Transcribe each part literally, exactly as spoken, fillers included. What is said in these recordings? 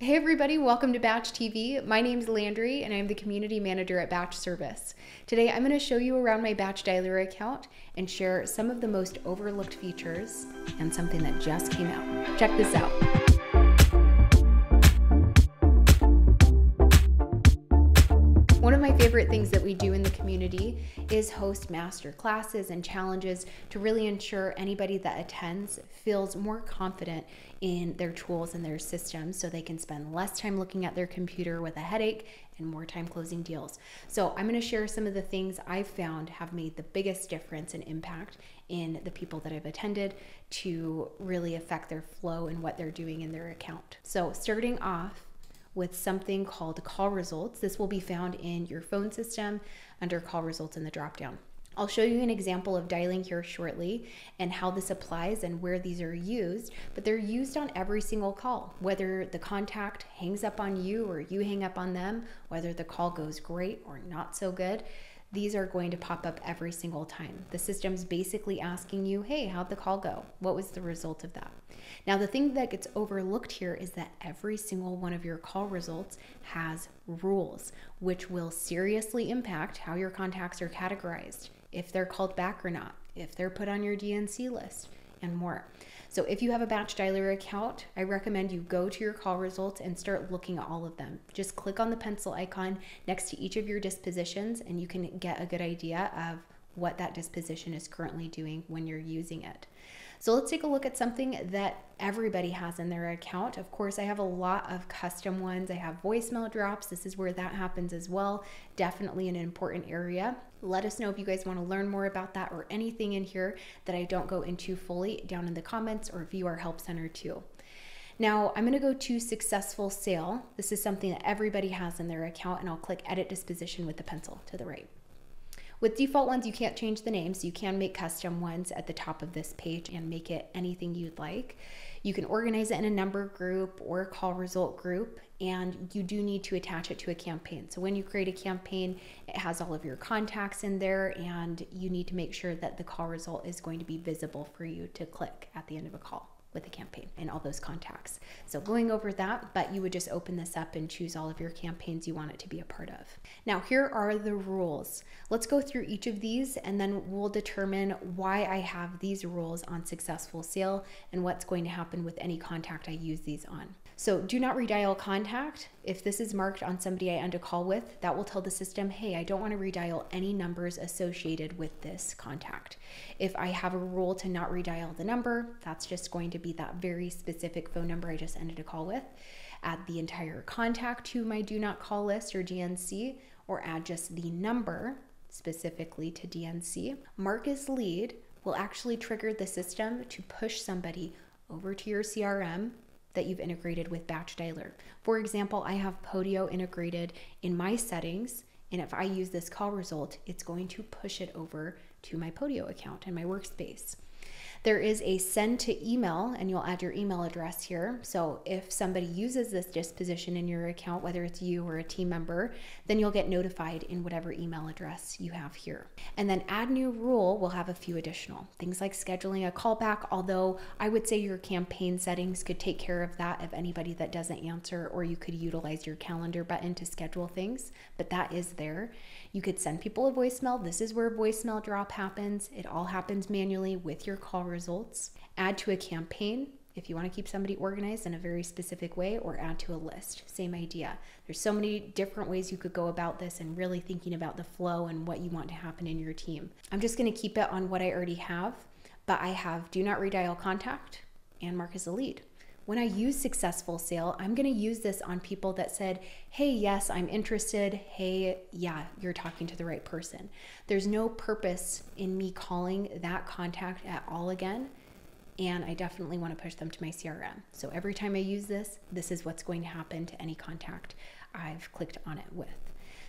Hey everybody, welcome to BatchTV. My name's Landree and I'm the Community Manager at Batch Service. Today I'm going to show you around my Batch Dialer account and share some of the most overlooked features and something that just came out. Check this out. One of my favorite things that we do in the community is host master classes and challenges to really ensure anybody that attends feels more confident in their tools and their systems so they can spend less time looking at their computer with a headache and more time closing deals. So I'm going to share some of the things I've found have made the biggest difference and impact in the people that I've attended to really affect their flow and what they're doing in their account. So starting off with something called call results. This will be found in your phone system under call results in the dropdown. I'll show you an example of dialing here shortly and how this applies and where these are used, but they're used on every single call, whether the contact hangs up on you or you hang up on them, whether the call goes great or not so good. These are going to pop up every single time. The system's basically asking you, hey, how'd the call go? What was the result of that? Now, the thing that gets overlooked here is that every single one of your call results has rules, which will seriously impact how your contacts are categorized, if they're called back or not, if they're put on your D N C list, and more. So if you have a Batch Dialer account, I recommend you go to your call results and start looking at all of them. Just click on the pencil icon next to each of your dispositions and you can get a good idea of what that disposition is currently doing when you're using it. So let's take a look at something that everybody has in their account. Of course, I have a lot of custom ones. I have voicemail drops. This is where that happens as well. Definitely an important area. Let us know if you guys want to learn more about that or anything in here that I don't go into fully down in the comments, or view our help center too. Now I'm going to go to successful sale. This is something that everybody has in their account, and I'll click edit disposition with the pencil to the right. With default ones, you can't change the name, so you can make custom ones at the top of this page and make it anything you'd like. You can organize it in a number group or a call result group, and you do need to attach it to a campaign. So when you create a campaign, it has all of your contacts in there, and you need to make sure that the call result is going to be visible for you to click at the end of a call with a campaign and all those contacts. So going over that, but you would just open this up and choose all of your campaigns you want it to be a part of. Now here are the rules. Let's go through each of these and then we'll determine why I have these rules on successful sale and what's going to happen with any contact I use these on. So do not redial contact. If this is marked on somebody I end a call with, that will tell the system, hey, I don't want to redial any numbers associated with this contact. If I have a rule to not redial the number, that's just going to be that very specific phone number I just ended a call with. Add the entire contact to my do not call list or D N C, or add just the number specifically to D N C. Mark as lead will actually trigger the system to push somebody over to your C R M that you've integrated with Batch Dialer. For example, I have Podio integrated in my settings, and if I use this call result, it's going to push it over to my Podio account in my workspace. There is a send to email, and you'll add your email address here. So if somebody uses this disposition in your account, whether it's you or a team member, then you'll get notified in whatever email address you have here. And then add new rule will have a few additional things like scheduling a callback, although I would say your campaign settings could take care of that if anybody that doesn't answer, or you could utilize your calendar button to schedule things, but that is there. You could send people a voicemail. This is where voicemail drop happens. It all happens manually with your call results. Add to a campaign if you want to keep somebody organized in a very specific way, or add to a list. Same idea. There's so many different ways you could go about this and really thinking about the flow and what you want to happen in your team. I'm just going to keep it on what I already have, but I have do not redial contact and mark as a lead. When I use successful sale, I'm going to use this on people that said, hey, yes, I'm interested. Hey, yeah, you're talking to the right person. There's no purpose in me calling that contact at all again, and I definitely want to push them to my C R M. So every time I use this, this is what's going to happen to any contact I've clicked on it with.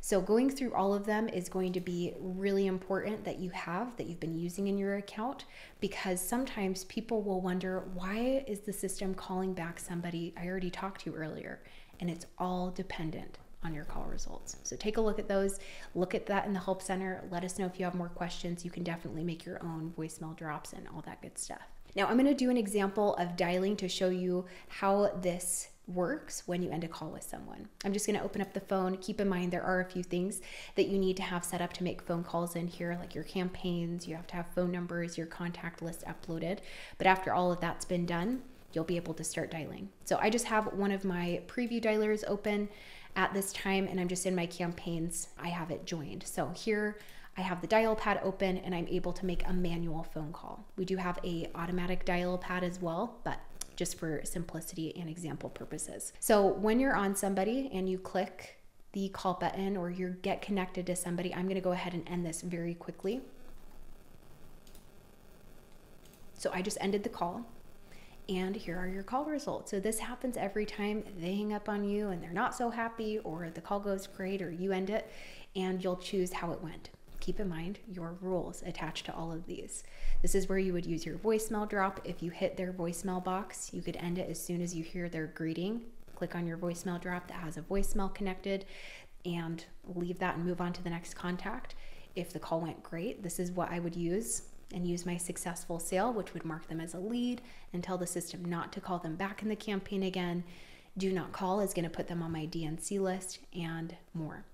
So going through all of them is going to be really important that you have, that you've been using in your account, because sometimes people will wonder, why is the system calling back somebody I already talked to earlier? And it's all dependent on your call results. So take a look at those, look at that in the help center. Let us know if you have more questions. You can definitely make your own voicemail drops and all that good stuff. Now I'm going to do an example of dialing to show you how this works when you end a call with someone. I'm just going to open up the phone. Keep in mind there are a few things that you need to have set up to make phone calls in here, like your campaigns, you have to have phone numbers, your contact list uploaded. But after all of that's been done, you'll be able to start dialing. So I just have one of my preview dialers open at this time, and I'm just in my campaigns. I have it joined. So here I have the dial pad open and I'm able to make a manual phone call. We do have a automatic dial pad as well, but just for simplicity and example purposes. So when you're on somebody and you click the call button or you get connected to somebody, I'm gonna go ahead and end this very quickly. So I just ended the call. And here are your call results. So this happens every time they hang up on you and they're not so happy, or the call goes great, or you end it, and you'll choose how it went. Keep in mind your rules attached to all of these. This is where you would use your voicemail drop. If you hit their voicemail box, you could end it as soon as you hear their greeting. Click on your voicemail drop that has a voicemail connected and leave that and move on to the next contact. If the call went great, this is what I would use, and use my successful sale, which would mark them as a lead, and tell the system not to call them back in the campaign again. Do not call is going to put them on my D N C list, and more.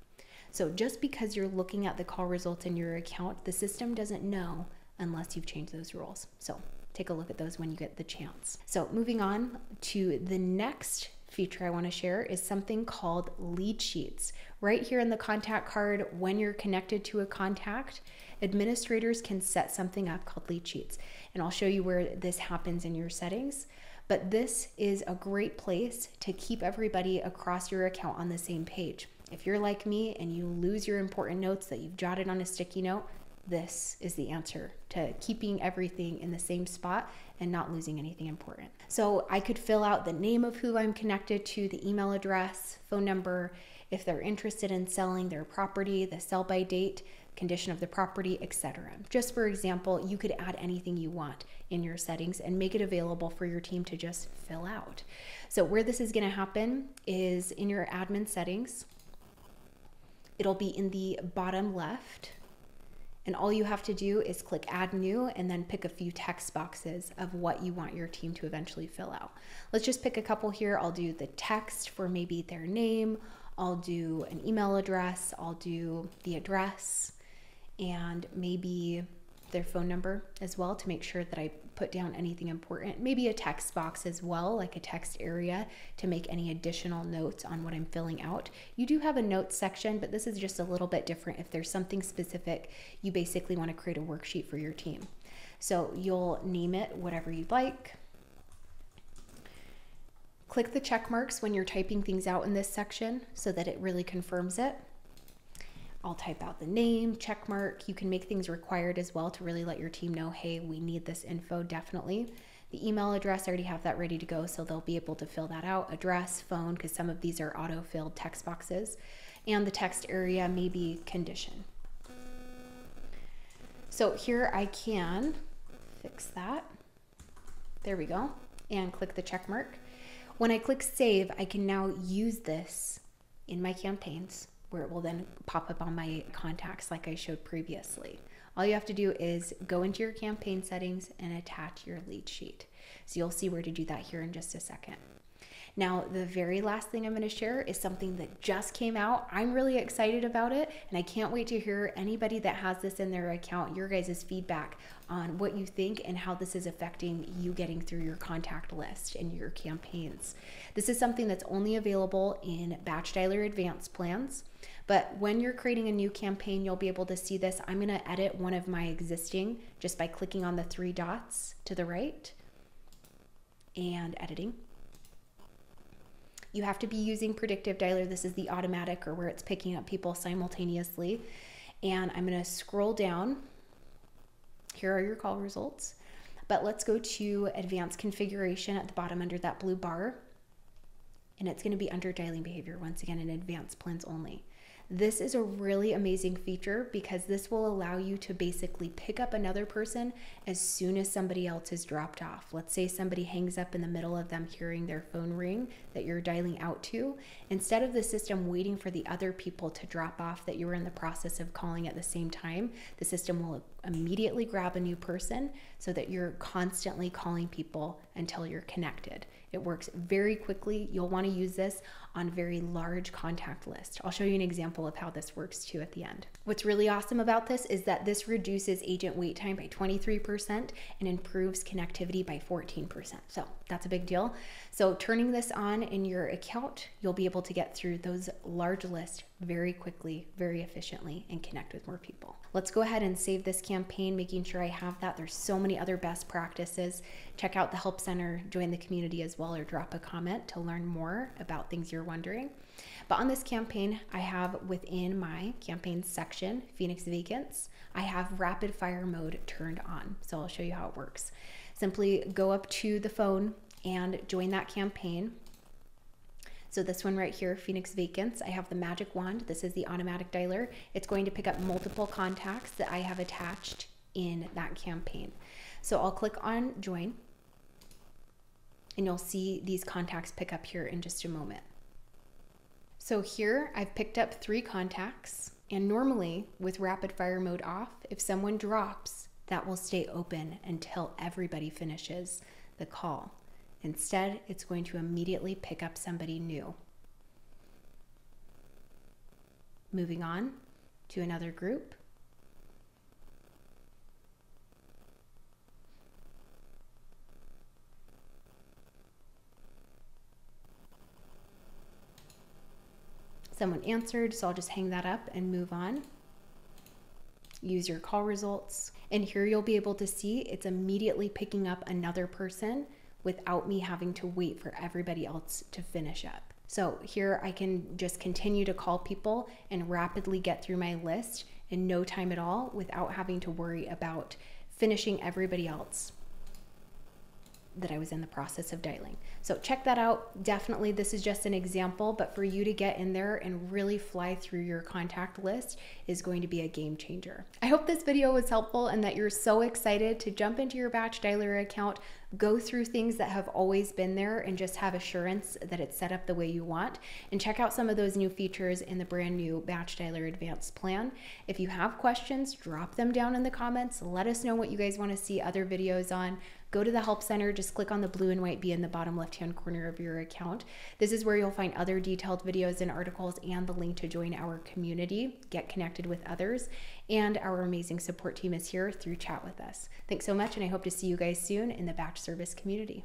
So just because you're looking at the call results in your account, the system doesn't know unless you've changed those rules. So take a look at those when you get the chance. So moving on to the next feature I want to share is something called lead sheets. Right here in the contact card, when you're connected to a contact, administrators can set something up called lead sheets. And I'll show you where this happens in your settings. But this is a great place to keep everybody across your account on the same page. If you're like me and you lose your important notes that you've jotted on a sticky note, this is the answer to keeping everything in the same spot and not losing anything important. So I could fill out the name of who I'm connected to, the email address, phone number, if they're interested in selling their property, the sell by date, condition of the property, et cetera. Just for example, you could add anything you want in your settings and make it available for your team to just fill out. So where this is going to happen is in your admin settings. It'll be in the bottom left, and all you have to do is click add new and then pick a few text boxes of what you want your team to eventually fill out. Let's just pick a couple here. I'll do the text for maybe their name. I'll do an email address. I'll do the address and maybe their phone number as well, to make sure that I put down anything important. Maybe a text box as well, like a text area, to make any additional notes on what I'm filling out. You do have a notes section, but this is just a little bit different. If there's something specific, you basically want to create a worksheet for your team. So you'll name it whatever you'd like. Click the check marks when you're typing things out in this section so that it really confirms it. I'll type out the name, check mark. You can make things required as well to really let your team know, hey, we need this info, definitely. The email address, I already have that ready to go, so they'll be able to fill that out. Address, phone, because some of these are auto-filled text boxes. And the text area, maybe condition. So here I can fix that. There we go. And click the check mark. When I click save, I can now use this in my campaigns, where it will then pop up on my contacts like I showed previously. All you have to do is go into your campaign settings and attach your lead sheet. So you'll see where to do that here in just a second. Now, the very last thing I'm going to share is something that just came out. I'm really excited about it, and I can't wait to hear anybody that has this in their account, your guys' feedback on what you think and how this is affecting you getting through your contact list and your campaigns. This is something that's only available in Batch Dialer Advanced Plans, but when you're creating a new campaign, you'll be able to see this. I'm going to edit one of my existing just by clicking on the three dots to the right and editing. You have to be using predictive dialer. This is the automatic, or where it's picking up people simultaneously. And I'm gonna scroll down. Here are your call results. But let's go to advanced configuration at the bottom under that blue bar. And it's gonna be under dialing behavior, once again in advanced plans only. This is a really amazing feature because this will allow you to basically pick up another person as soon as somebody else is dropped off. Let's say somebody hangs up in the middle of them hearing their phone ring that you're dialing out to. Instead of the system waiting for the other people to drop off that you were in the process of calling at the same time, the system will immediately grab a new person so that you're constantly calling people until you're connected. It works very quickly. You'll want to use this on very large contact lists. I'll show you an example of how this works too at the end. What's really awesome about this is that this reduces agent wait time by twenty-three percent and improves connectivity by fourteen percent. So that's a big deal. So turning this on in your account, you'll be able to get through those large lists very quickly, very efficiently, and connect with more people. Let's go ahead and save this campaign, making sure I have that. There's so many other best practices. Check out the help center, join the community as well, or drop a comment to learn more about things you're wondering. But on this campaign, I have within my campaign section, Phoenix Vacants, I have rapid fire mode turned on. So I'll show you how it works. Simply go up to the phone and join that campaign. So this one right here, Phoenix Vacants, I have the magic wand. This is the automatic dialer. It's going to pick up multiple contacts that I have attached in that campaign. So I'll click on join, and you'll see these contacts pick up here in just a moment. So here I've picked up three contacts, and normally with rapid fire mode off, if someone drops, that will stay open until everybody finishes the call. Instead, it's going to immediately pick up somebody new. Moving on to another group. Someone answered, so I'll just hang that up and move on. Use your call results. And here you'll be able to see it's immediately picking up another person without me having to wait for everybody else to finish up. So here I can just continue to call people and rapidly get through my list in no time at all without having to worry about finishing everybody else that I was in the process of dialing. So check that out. Definitely, this is just an example, but for you to get in there and really fly through your contact list is going to be a game changer. I hope this video was helpful and that you're so excited to jump into your Batch Dialer account, go through things that have always been there, and just have assurance that it's set up the way you want. And check out some of those new features in the brand new Batch Dialer Advanced Plan. If you have questions, drop them down in the comments. Let us know what you guys want to see other videos on. Go to the Help Center, just click on the blue and white B in the bottom left-hand corner of your account. This is where you'll find other detailed videos and articles and the link to join our community, get connected with others, and our amazing support team is here through Chat With Us. Thanks so much, and I hope to see you guys soon in the Batch Service community.